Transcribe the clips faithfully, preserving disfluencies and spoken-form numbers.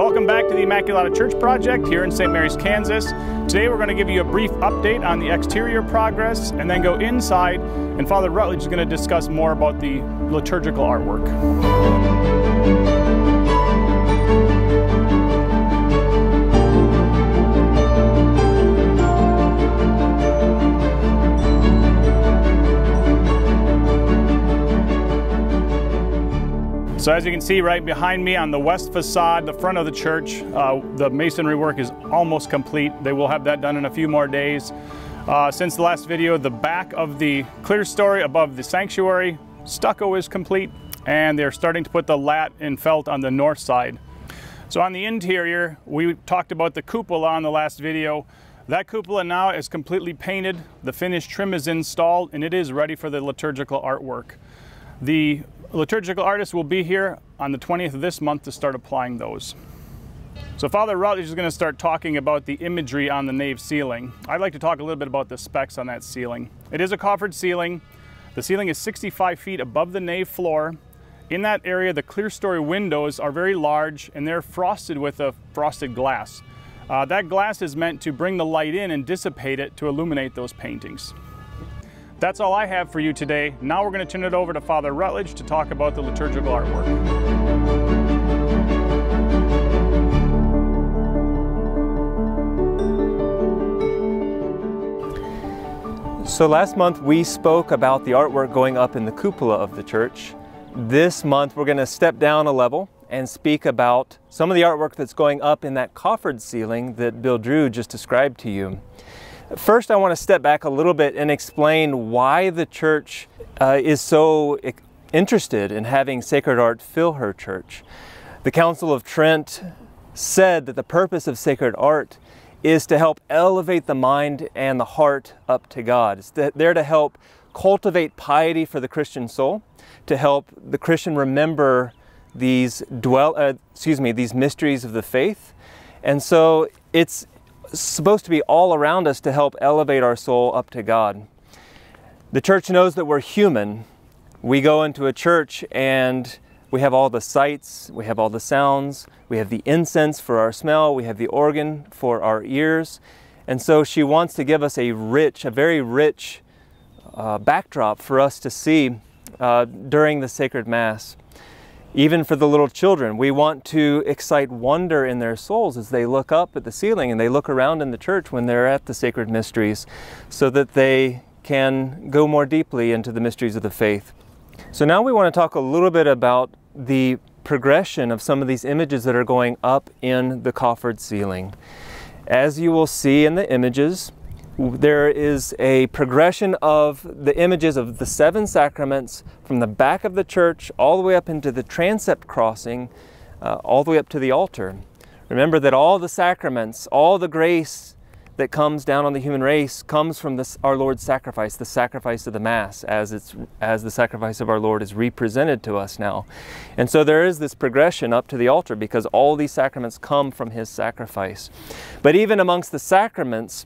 Welcome back to the Immaculata Church Project here in Saint Mary's, Kansas. Today we're going to give you a brief update on the exterior progress and then go inside, and Father Rutledge is going to discuss more about the liturgical artwork. So as you can see right behind me on the west facade, the front of the church, uh, the masonry work is almost complete. They will have that done in a few more days. Uh, since the last video, the back of the clerestory above the sanctuary, stucco is complete, and they're starting to put the lat and felt on the north side. So on the interior, we talked about the cupola on the last video. That cupola now is completely painted. The finished trim is installed, and it is ready for the liturgical artwork. The liturgical artists will be here on the twentieth of this month to start applying those. So Father Rutledge is going to start talking about the imagery on the nave ceiling. I'd like to talk a little bit about the specs on that ceiling. It is a coffered ceiling. The ceiling is sixty-five feet above the nave floor. In that area, the clerestory windows are very large, and they're frosted with a frosted glass. Uh, that glass is meant to bring the light in and dissipate it to illuminate those paintings. That's all I have for you today. Now we're going to turn it over to Father Rutledge to talk about the liturgical artwork. So last month we spoke about the artwork going up in the cupola of the church. This month we're going to step down a level and speak about some of the artwork that's going up in that coffered ceiling that Bill Drew just described to you. First, I want to step back a little bit and explain why the church uh, is so interested in having sacred art fill her church. The Council of Trent said that the purpose of sacred art is to help elevate the mind and the heart up to God. It's there to help cultivate piety for the Christian soul, to help the Christian remember these dwell, uh, excuse me, these mysteries of the faith. And so it's supposed to be all around us to help elevate our soul up to God. The church knows that we're human. We go into a church and we have all the sights, we have all the sounds, we have the incense for our smell, we have the organ for our ears. And so she wants to give us a rich, a very rich uh, backdrop for us to see uh, during the sacred Mass. Even for the little children, we want to excite wonder in their souls as they look up at the ceiling and they look around in the church when they're at the sacred mysteries, so that they can go more deeply into the mysteries of the faith. So now we want to talk a little bit about the progression of some of these images that are going up in the coffered ceiling. As you will see in the images, there is a progression of the images of the seven sacraments from the back of the church all the way up into the transept crossing, uh, all the way up to the altar. Remember that all the sacraments, all the grace that comes down on the human race comes from this, our Lord's sacrifice, the sacrifice of the Mass, as, it's, as the sacrifice of our Lord is represented to us now. And so there is this progression up to the altar because all these sacraments come from His sacrifice. But even amongst the sacraments,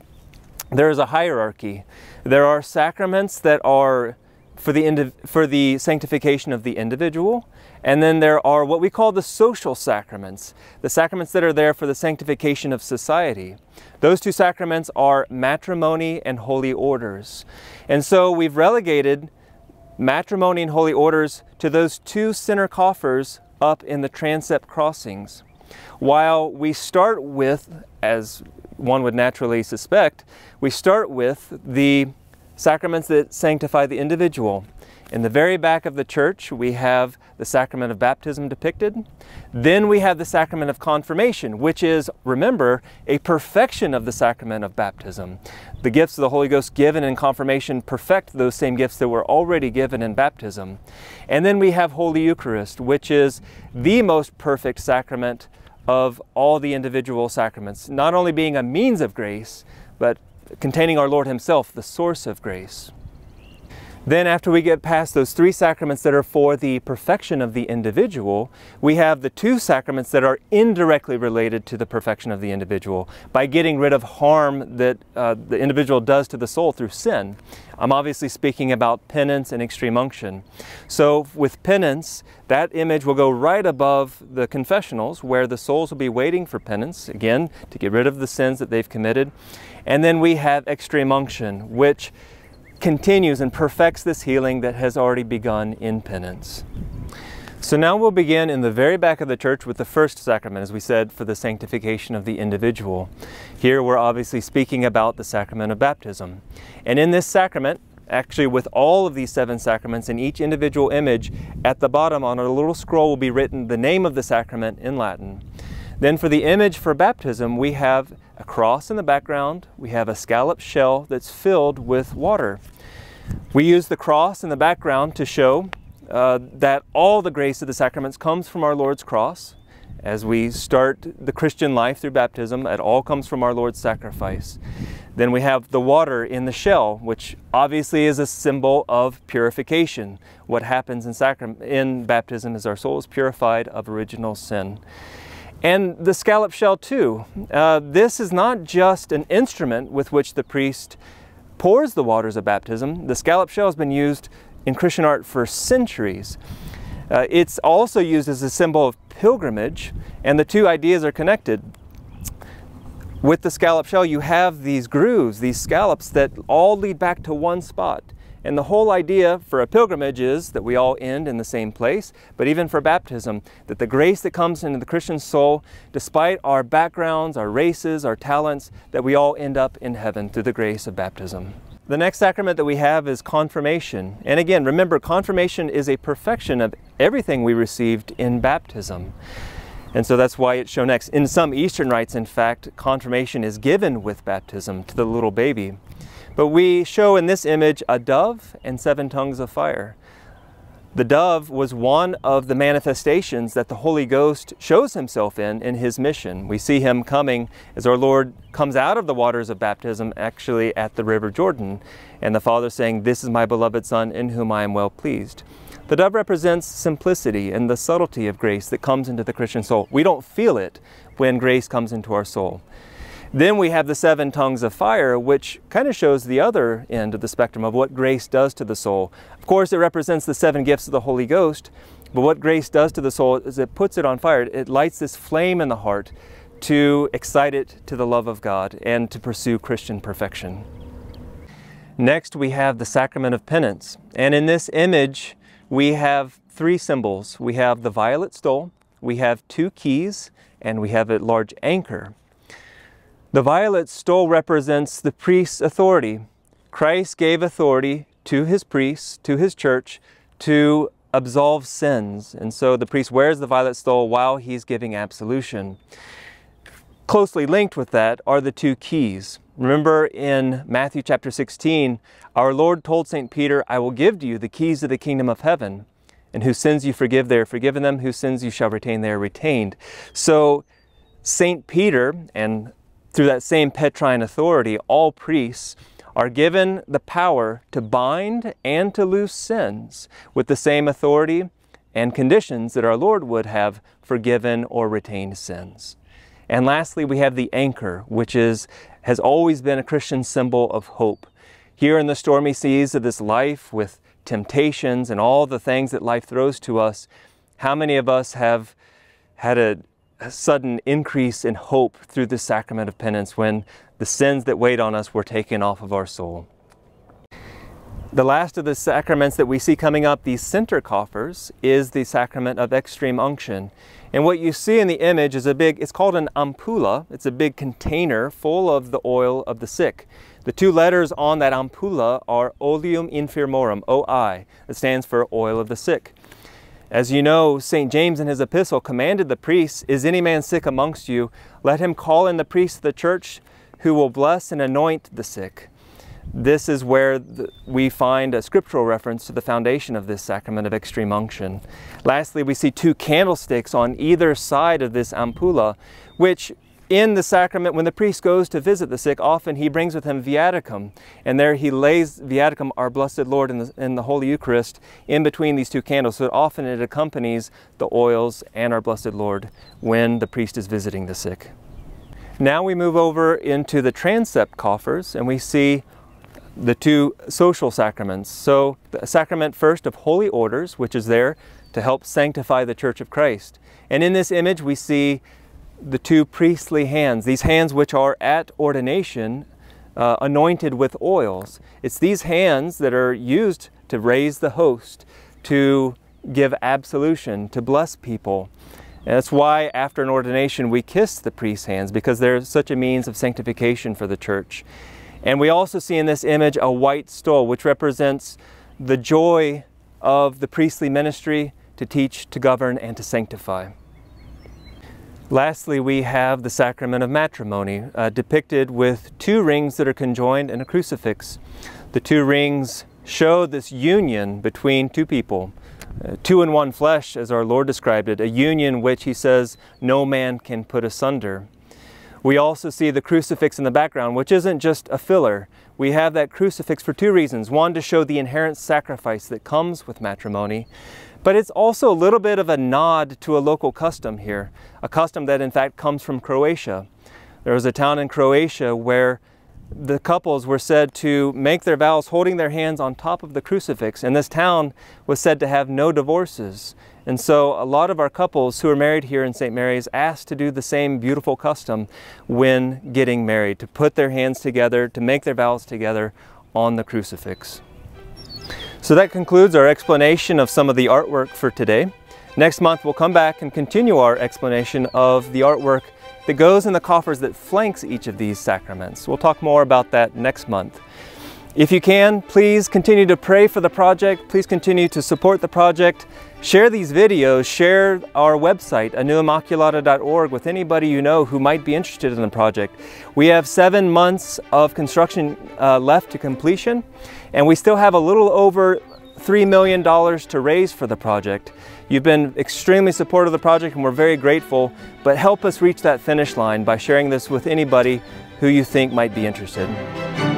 there is a hierarchy. There are sacraments that are for the, for the sanctification of the individual, and then there are what we call the social sacraments, the sacraments that are there for the sanctification of society. Those two sacraments are matrimony and holy orders. And so we've relegated matrimony and holy orders to those two center coffers up in the transept crossings. While we start with, as one would naturally suspect, we start with the sacraments that sanctify the individual. In the very back of the church, we have the sacrament of baptism depicted. Then we have the sacrament of confirmation, which is, remember, a perfection of the sacrament of baptism. The gifts of the Holy Ghost given in confirmation perfect those same gifts that were already given in baptism. And then we have Holy Eucharist, which is the most perfect sacrament of all the individual sacraments, not only being a means of grace, but containing our Lord Himself, the source of grace. Then after we get past those three sacraments that are for the perfection of the individual, we have the two sacraments that are indirectly related to the perfection of the individual by getting rid of harm that uh, the individual does to the soul through sin. I'm obviously speaking about penance and extreme unction. So with penance, that image will go right above the confessionals where the souls will be waiting for penance, again, to get rid of the sins that they've committed. And then we have extreme unction, which continues and perfects this healing that has already begun in penance. So now we'll begin in the very back of the church with the first sacrament, as we said, for the sanctification of the individual. Here we're obviously speaking about the sacrament of baptism. And in this sacrament, actually with all of these seven sacraments in each individual image, at the bottom on a little scroll will be written the name of the sacrament in Latin. Then for the image for baptism, we have a cross in the background, we have a scallop shell that's filled with water. We use the cross in the background to show uh, that all the grace of the sacraments comes from our Lord's cross. As we start the Christian life through baptism, it all comes from our Lord's sacrifice. Then we have the water in the shell, which obviously is a symbol of purification. What happens in, sacram- in baptism is our soul is purified of original sin. And the scallop shell too. Uh, this is not just an instrument with which the priest pours the waters of baptism. The scallop shell has been used in Christian art for centuries. Uh, it's also used as a symbol of pilgrimage, and the two ideas are connected. With the scallop shell, you have these grooves, these scallops that all lead back to one spot. And the whole idea for a pilgrimage is that we all end in the same place, but even for baptism, that the grace that comes into the Christian soul, despite our backgrounds, our races, our talents, that we all end up in heaven through the grace of baptism. The next sacrament that we have is confirmation. And again, remember, confirmation is a perfection of everything we received in baptism. And so that's why it's shown next. In some Eastern rites, in fact, confirmation is given with baptism to the little baby. But we show in this image a dove and seven tongues of fire. The dove was one of the manifestations that the Holy Ghost shows himself in, in his mission. We see him coming as our Lord comes out of the waters of baptism, actually at the River Jordan, and the Father saying, "This is my beloved Son in whom I am well pleased." The dove represents simplicity and the subtlety of grace that comes into the Christian soul. We don't feel it when grace comes into our soul. Then we have the seven tongues of fire, which kind of shows the other end of the spectrum of what grace does to the soul. Of course, it represents the seven gifts of the Holy Ghost, but what grace does to the soul is it puts it on fire. It lights this flame in the heart to excite it to the love of God and to pursue Christian perfection. Next, we have the sacrament of penance. And in this image, we have three symbols. We have the violet stole, we have two keys, and we have a large anchor. The violet stole represents the priest's authority. Christ gave authority to his priests, to his church, to absolve sins. And so the priest wears the violet stole while he's giving absolution. Closely linked with that are the two keys. Remember in Matthew chapter sixteen, our Lord told Saint Peter, "I will give to you the keys of the kingdom of heaven. And whose sins you forgive, they are forgiven them. Whose sins you shall retain, they are retained." So Saint Peter, and through that same Petrine authority, all priests are given the power to bind and to loose sins with the same authority and conditions that our Lord would have forgiven or retained sins. And lastly, we have the anchor, which is, has always been a Christian symbol of hope. Here in the stormy seas of this life with temptations and all the things that life throws to us, how many of us have had a A sudden increase in hope through the sacrament of penance when the sins that weighed on us were taken off of our soul. The last of the sacraments that we see coming up, these center coffers, is the sacrament of extreme unction. And what you see in the image is a big, it's called an ampulla. It's a big container full of the oil of the sick. The two letters on that ampulla are Oleum Infirmorum, O I. It stands for oil of the sick. As you know, Saint James in his epistle commanded the priests, "Is any man sick amongst you? Let him call in the priests of the church who will bless and anoint the sick." This is where the, we find a scriptural reference to the foundation of this sacrament of extreme unction. Lastly, we see two candlesticks on either side of this ampulla, which In the sacrament, when the priest goes to visit the sick, often he brings with him viaticum, and there he lays viaticum, our blessed Lord, in the, in the Holy Eucharist, in between these two candles, so that often it accompanies the oils and our blessed Lord when the priest is visiting the sick. Now we move over into the transept coffers, and we see the two social sacraments. So the sacrament first of holy orders, which is there to help sanctify the Church of Christ. And in this image we see the two priestly hands, these hands which are at ordination uh, anointed with oils. It's these hands that are used to raise the host, to give absolution, to bless people. And that's why after an ordination we kiss the priest's hands, because they're such a means of sanctification for the Church. And we also see in this image a white stole, which represents the joy of the priestly ministry to teach, to govern, and to sanctify. Lastly, we have the sacrament of matrimony, uh, depicted with two rings that are conjoined and a crucifix. The two rings show this union between two people, uh, two in one flesh, as our Lord described it, a union which he says no man can put asunder. We also see the crucifix in the background, which isn't just a filler. We have that crucifix for two reasons. One, to show the inherent sacrifice that comes with matrimony, but it's also a little bit of a nod to a local custom here, a custom that in fact comes from Croatia. There was a town in Croatia where the couples were said to make their vows holding their hands on top of the crucifix, and this town was said to have no divorces. And so a lot of our couples who are married here in Saint Mary's asked to do the same beautiful custom when getting married, to put their hands together, to make their vows together on the crucifix. So that concludes our explanation of some of the artwork for today. Next month we'll come back and continue our explanation of the artwork that goes in the coffers that flanks each of these sacraments. We'll talk more about that next month. If you can, please continue to pray for the project. Please continue to support the project. Share these videos, share our website, a new immaculata dot org, with anybody you know who might be interested in the project. We have seven months of construction uh, left to completion, and we still have a little over three million dollars to raise for the project. You've been extremely supportive of the project and we're very grateful, but help us reach that finish line by sharing this with anybody who you think might be interested.